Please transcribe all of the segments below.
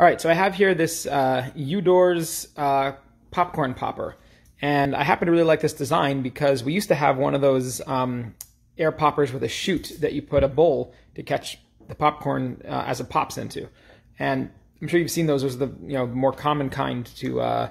All right, so I have here this Udoors popcorn popper, and I happen to really like this design because we used to have one of those air poppers with a chute that you put a bowl to catch the popcorn as it pops into. And I'm sure you've seen those. Those are the more common kind to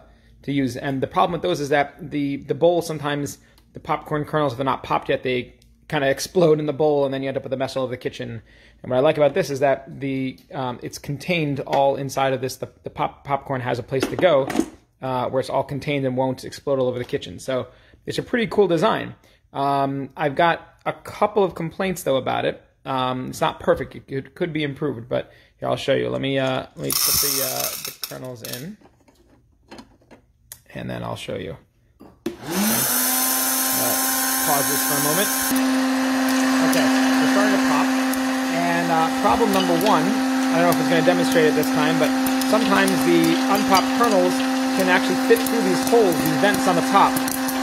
use. And the problem with those is that the bowl, sometimes the popcorn kernels, if they're not popped yet, they kind of explode in the bowl, and then you end up with a mess all over the kitchen. And what I like about this is that the it's contained all inside of this. The popcorn has a place to go where it's all contained and won't explode all over the kitchen. So it's a pretty cool design. I've got a couple of complaints though about it. It's not perfect. It could be improved, but here, I'll show you. Let me put the kernels in, and then I'll show you. Pause this for a moment. Okay, we're starting to pop. And problem number one, I don't know if it's going to demonstrate it this time, but sometimes the unpopped kernels can actually fit through these holes, these vents on the top,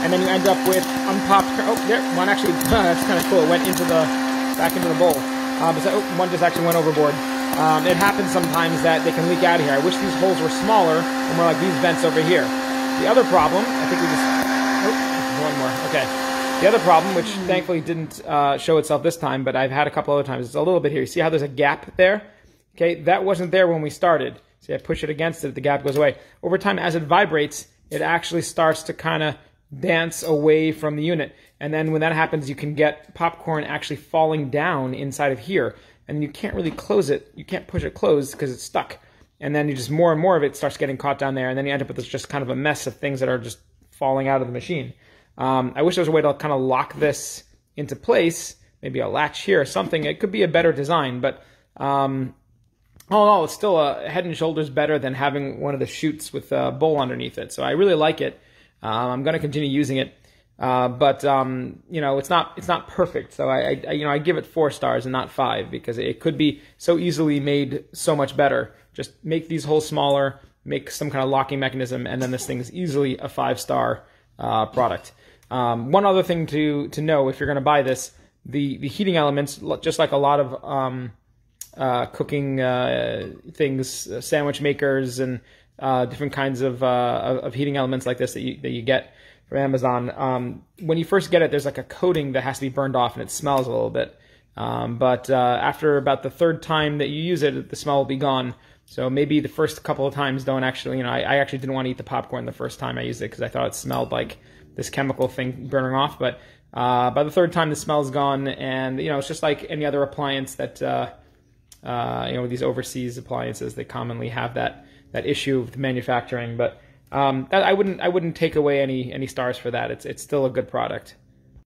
and then you end up with unpopped kernels. Oh, there, one actually, that's kind of cool. It went into the, back into the bowl. So, oh, one just actually went overboard. It happens sometimes that they can leak out of here. I wish these holes were smaller and more like these vents over here. The other problem, I think we just, oh, one more, okay. The other problem, which thankfully didn't show itself this time, but I've had a couple other times, it's a little bit here. You see how there's a gap there? Okay, that wasn't there when we started. See, I push it against it, the gap goes away. Over time, as it vibrates, it actually starts to kind of dance away from the unit. And then when that happens, you can get popcorn actually falling down inside of here. And you can't really close it. You can't push it closed because it's stuck. And then you just, more and more of it starts getting caught down there. And then you end up with this just kind of a mess of things that are just falling out of the machine. I wish there was a way to kind of lock this into place, maybe a latch here or something. It could be a better design, but all in all, it's still a head and shoulders better than having one of the chutes with a bowl underneath it. So I really like it. I'm going to continue using it, but it's not perfect. So I give it 4 stars and not 5 because it could be so easily made so much better. Just make these holes smaller, make some kind of locking mechanism, and then this thing is easily a 5-star. Product. One other thing to know if you're going to buy this, the heating elements, just like a lot of cooking things, sandwich makers and different kinds of heating elements like this that you get from Amazon. When you first get it, there's like a coating that has to be burned off, and it smells a little bit. But after about the 3rd time that you use it, the smell will be gone. So maybe the first couple of times don't actually, I actually didn't want to eat the popcorn the first time I used it because I thought it smelled like this chemical thing burning off. But by the 3rd time, the smell's gone, and it's just like any other appliance that these overseas appliances, they commonly have that issue with manufacturing. But I wouldn't take away any stars for that. It's still a good product.